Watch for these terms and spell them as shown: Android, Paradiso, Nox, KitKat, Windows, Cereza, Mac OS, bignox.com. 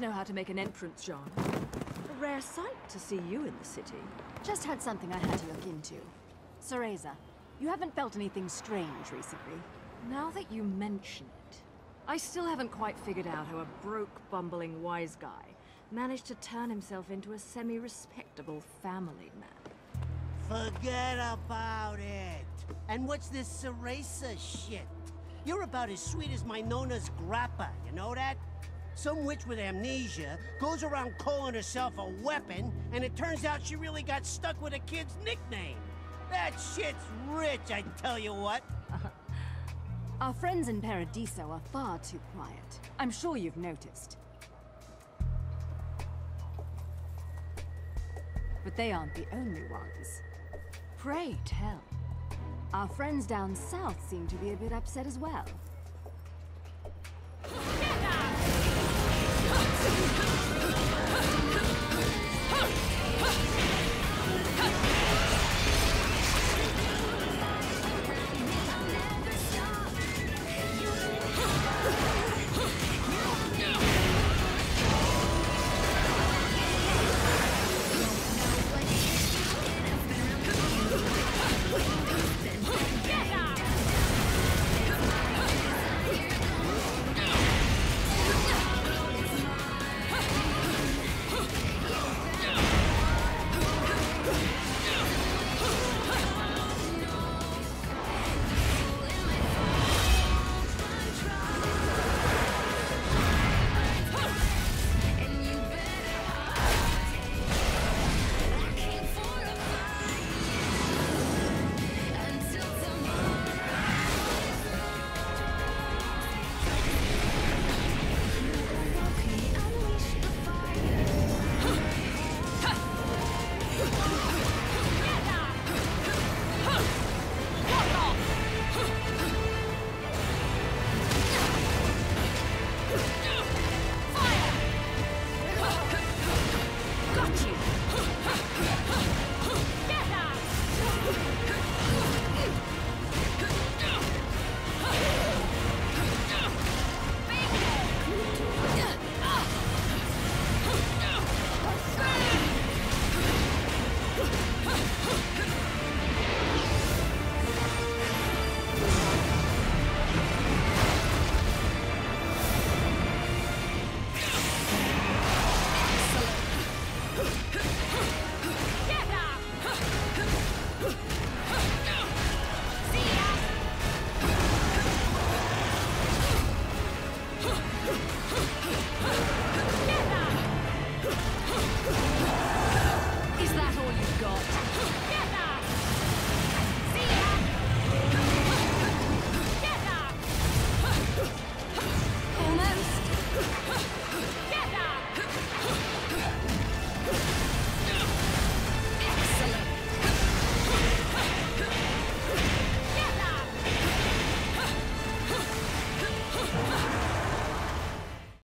always know how to make an entrance, John. A rare sight to see you in the city. Just had something I had to look into. Cereza, you haven't felt anything strange recently. Now that you mention it, I still haven't quite figured out how a broke, bumbling wise guy managed to turn himself into a semi-respectable family man. Forget about it! And what's this Cereza shit? You're about as sweet as my Nona's grappa, you know that? Some witch with amnesia goes around calling herself a weapon, and it turns out she really got stuck with a kid's nickname. That shit's rich, I tell you what. Our friends in Paradiso are far too quiet. I'm sure you've noticed. But they aren't the only ones. Pray tell. Our friends down south seem to be a bit upset as well.